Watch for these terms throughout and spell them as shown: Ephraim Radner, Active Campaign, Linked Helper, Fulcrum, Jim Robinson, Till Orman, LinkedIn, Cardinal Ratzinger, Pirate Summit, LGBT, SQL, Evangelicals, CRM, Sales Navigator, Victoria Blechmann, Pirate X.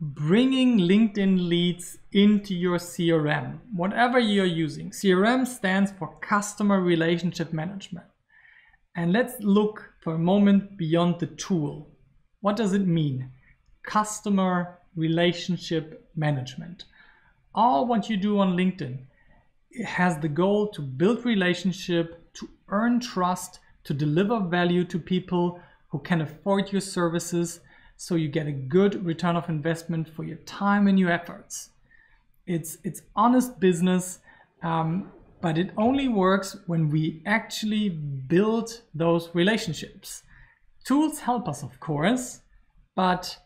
bringing LinkedIn leads into your CRM, whatever you're using. CRM stands for Customer Relationship Management. And let's look for a moment beyond the tool. What does it mean? Customer Relationship Management. All what you do on LinkedIn, it has the goal to build relationship, to earn trust, to deliver value to people who can afford your services, so you get a good return of investment for your time and your efforts. It's honest business, but it only works when we actually build those relationships. Tools help us, of course, but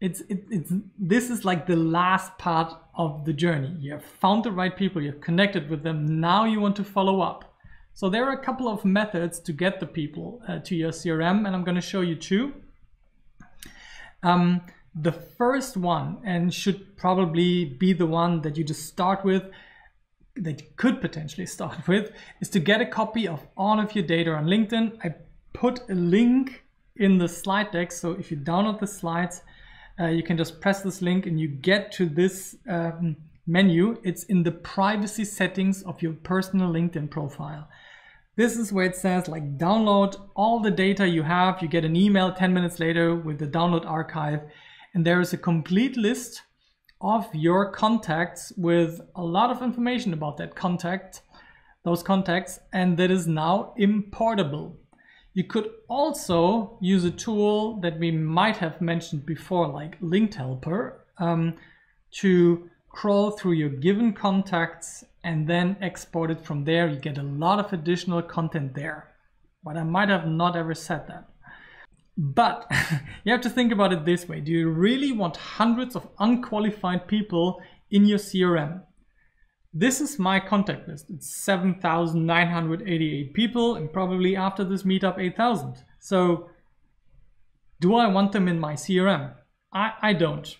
this is like the last part of the journey. You have found the right people, you have connected with them, now you want to follow up. So there are a couple of methods to get the people to your CRM, and I'm going to show you two. The first one, and should probably be the one that you just start with, that you could potentially start with, is to get a copy of all of your data on LinkedIn. I put a link in the slide deck, so if you download the slides, you can just press this link and you get to this menu. It's in the privacy settings of your personal LinkedIn profile. This is where it says, like, download all the data you have. You get an email 10 minutes later with the download archive. And there is a complete list of your contacts with a lot of information about that contact, those contacts, and that is now importable. You could also use a tool that we might have mentioned before, like Linked Helper, to crawl through your given contacts and then export it from there. You get a lot of additional content there, but I might have not ever said that. But you have to think about it this way. Do you really want hundreds of unqualified people in your CRM? This is my contact list. It's 7,988 people, and probably after this meetup 8,000. So do I want them in my CRM? I don't.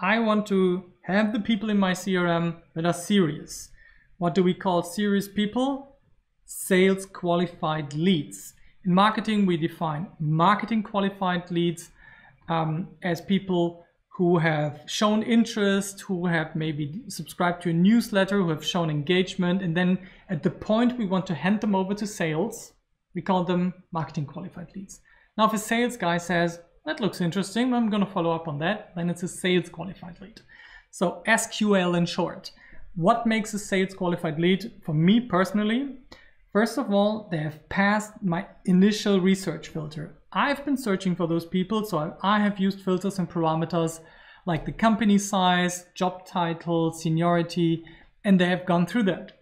I want to have the people in my CRM that are serious. What do we call serious people? Sales qualified leads. In marketing, we define marketing qualified leads as people who have shown interest, who have maybe subscribed to a newsletter, who have shown engagement, and then at the point we want to hand them over to sales, we call them marketing qualified leads. Now, if a sales guy says, "That looks interesting, I'm going to follow up on that," then it's a sales qualified lead. So SQL in short. What makes a sales qualified lead for me personally? First of all, they have passed my initial research filter. I've been searching for those people, so I have used filters and parameters like the company size, job title, seniority, and they have gone through that.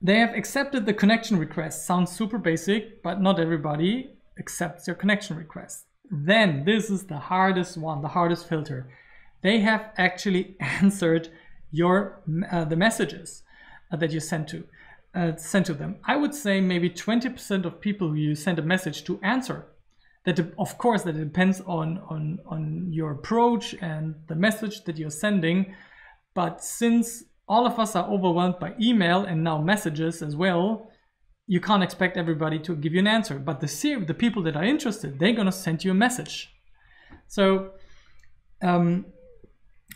They have accepted the connection request. Sounds super basic, but not everybody accepts your connection request. Then this is the hardest one, the hardest filter. They have actually answered your the messages that you sent to them. I would say maybe 20% of people who you send a message to answer. That, of course, that depends on your approach and the message that you're sending. But since all of us are overwhelmed by email and now messages as well, you can't expect everybody to give you an answer. But the people that are interested, they're gonna send you a message. So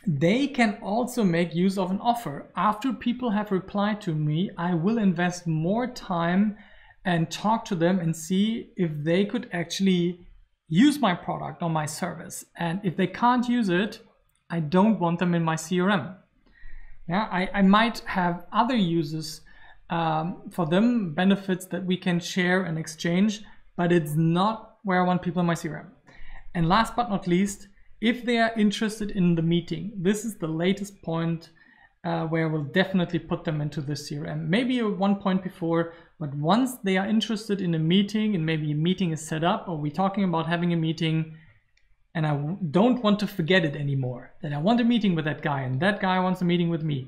they can also make use of an offer. After people have replied to me, I will invest more time and talk to them and see if they could actually use my product or my service. And if they can't use it, I don't want them in my CRM. Yeah, I might have other uses for them, benefits that we can share and exchange, but it's not where I want people in my CRM. And last but not least, if they are interested in the meeting, this is the latest point where we'll definitely put them into the CRM. Maybe one point before, but once they are interested in a meeting, and maybe a meeting is set up, or we're talking about having a meeting, and I don't want to forget it anymore, that I want a meeting with that guy, and that guy wants a meeting with me,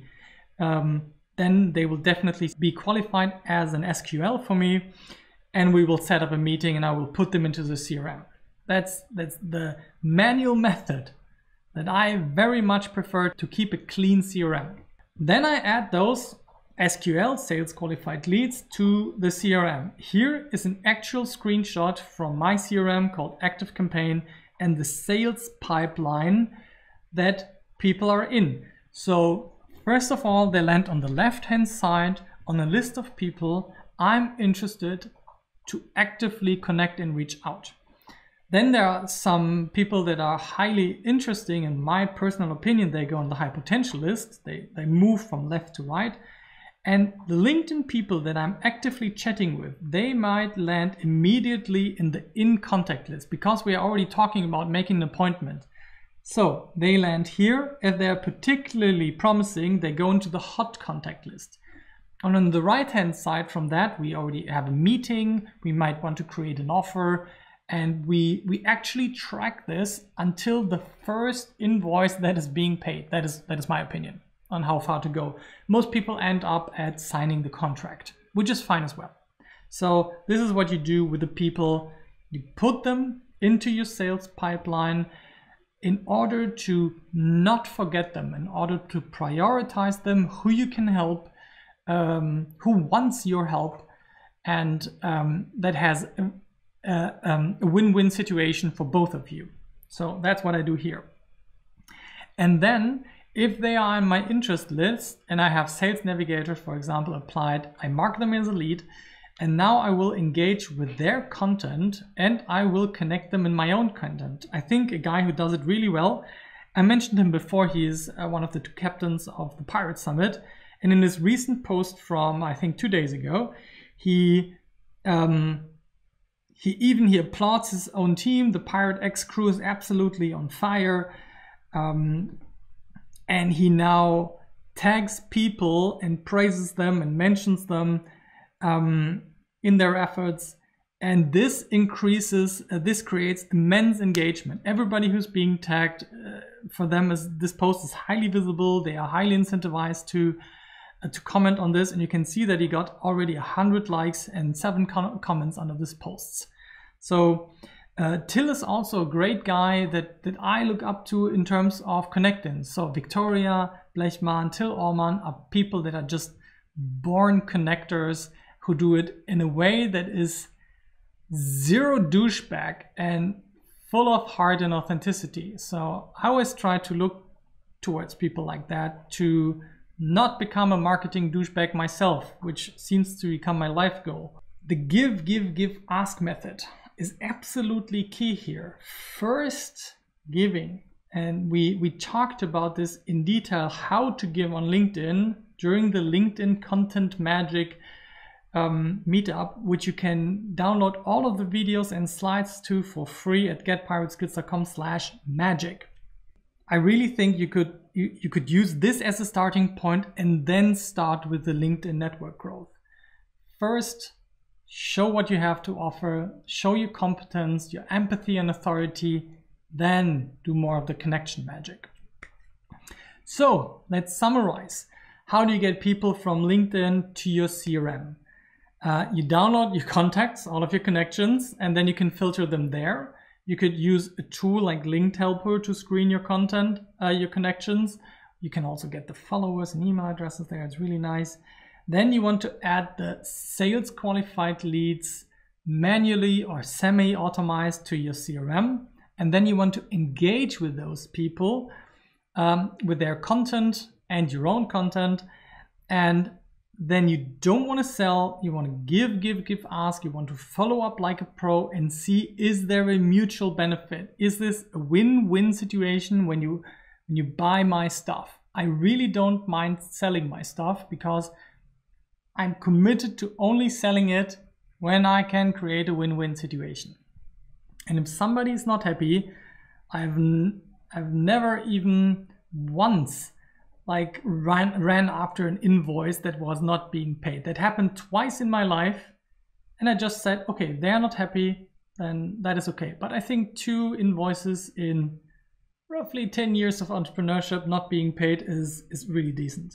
then they will definitely be qualified as an SQL for me, and we will set up a meeting, and I will put them into the CRM. That's the manual method that I very much prefer to keep a clean CRM. Then I add those SQL, sales qualified leads, to the CRM. Here is an actual screenshot from my CRM called Active Campaign, and the sales pipeline that people are in. So first of all, they land on the left-hand side on a list of people I'm interested to actively connect and reach out. Then there are some people that are highly interesting. In my personal opinion, they go on the high potential list. They move from left to right. And the LinkedIn people that I'm actively chatting with, they might land immediately in the in contact list because we are already talking about making an appointment. So they land here. If they're particularly promising, they go into the hot contact list. And on the right-hand side from that, we already have a meeting. We might want to create an offer. And we actually track this until the first invoice that is being paid. That is my opinion on how far to go. Most people end up at signing the contract, which is fine as well. So this is what you do with the people. You put them into your sales pipeline in order to not forget them, in order to prioritize them, who you can help, who wants your help, and that has a win-win situation for both of you. So that's what I do here. And then if they are on my interest list and I have Sales Navigator, for example, applied, I mark them as a lead, and now I will engage with their content and I will connect them in my own content. I think a guy who does it really well, I mentioned him before, he is one of the two captains of the Pirate Summit. And in this recent post from, I think, 2 days ago, he applauds his own team. The Pirate X crew is absolutely on fire. And he now tags people and praises them and mentions them in their efforts. And this creates immense engagement. Everybody who's being tagged, for them, is this post is highly visible. They are highly incentivized to comment on this, and you can see that he got already 100 likes and 7 comments under this posts. So Till is also a great guy that I look up to in terms of connecting. So Victoria Blechmann, Till Orman are people that are just born connectors who do it in a way that is zero douchebag and full of heart and authenticity. So I always try to look towards people like that to not become a marketing douchebag myself, which seems to become my life goal. The give, ask method is absolutely key here. First, giving. And we talked about this in detail, how to give on LinkedIn during the LinkedIn Content Magic meetup, which you can download all of the videos and slides to for free at getpirateskills.com/magic. I really think you could use this as a starting point and then start with the LinkedIn network growth. First, show what you have to offer, show your competence, your empathy and authority, then do more of the connection magic. So let's summarize. How do you get people from LinkedIn to your CRM? You download your contacts, all of your connections, and then you can filter them there. You could use a tool like Linked Helper to screen your content, your connections. You can also get the followers and email addresses there. It's really nice. Then you want to add the sales qualified leads manually or semi-automated to your CRM. And then you want to engage with those people with their content and your own content. And then you don't want to sell, you want to give, ask, you want to follow up like a pro and see, is there a mutual benefit? Is this a win-win situation when you buy my stuff? I really don't mind selling my stuff because I'm committed to only selling it when I can create a win-win situation. And if somebody is not happy, I've never even once like ran after an invoice that was not being paid. That happened twice in my life. And I just said, okay, they're not happy, then that is okay. But I think 2 invoices in roughly 10 years of entrepreneurship not being paid is really decent.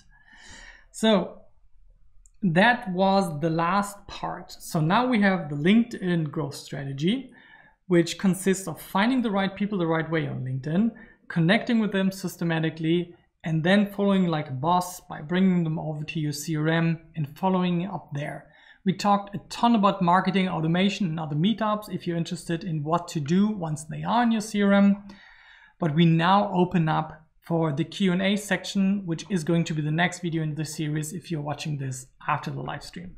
So that was the last part. So now we have the LinkedIn growth strategy, which consists of finding the right people the right way on LinkedIn, connecting with them systematically, and then following like a boss by bringing them over to your CRM and following up there. We talked a ton about marketing automation in other meetups if you're interested in what to do once they are in your CRM. But we now open up for the Q&A section, which is going to be the next video in this series if you're watching this after the live stream.